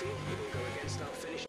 penalty, it will go against our finish.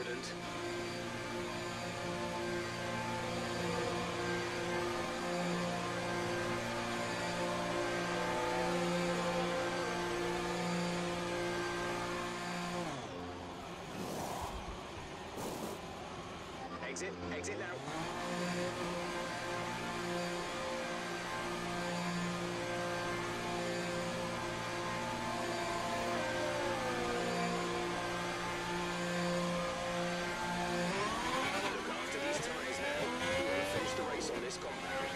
accident. Exit, exit now. Look after these tyres now. We're going to finish the race on this compound.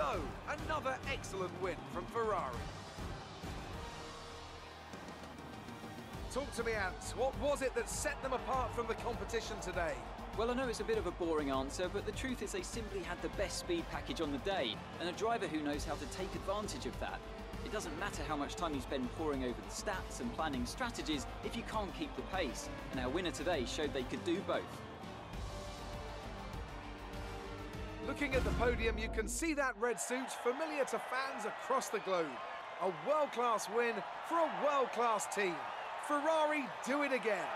So, another excellent win from Ferrari. Talk to me, Ants. What was it that set them apart from the competition today? Well, I know it's a bit of a boring answer, but the truth is they simply had the best speed package on the day, and a driver who knows how to take advantage of that. It doesn't matter how much time you spend poring over the stats and planning strategies if you can't keep the pace, and our winner today showed they could do both. Looking at the podium, you can see that red suit familiar to fans across the globe. A world-class win for a world-class team. Ferrari do it again.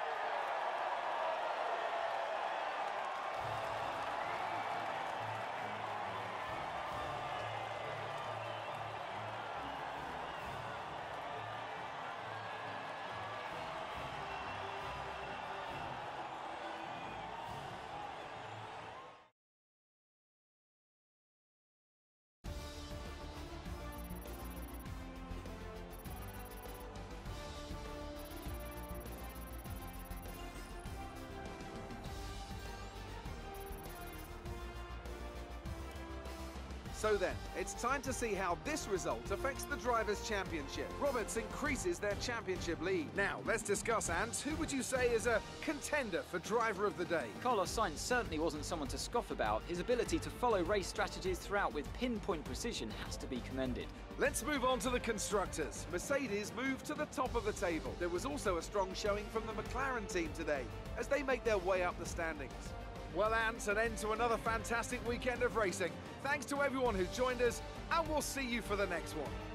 So then, it's time to see how this result affects the Drivers' Championship. Roberts increases their championship lead. Now, let's discuss, Ants. Who would you say is a contender for Driver of the Day? Carlos Sainz certainly wasn't someone to scoff about. His ability to follow race strategies throughout with pinpoint precision has to be commended. Let's move on to the Constructors. Mercedes moved to the top of the table. There was also a strong showing from the McLaren team today, as they make their way up the standings. Well, Ants, an end to another fantastic weekend of racing. Thanks to everyone who joined us, and we'll see you for the next one.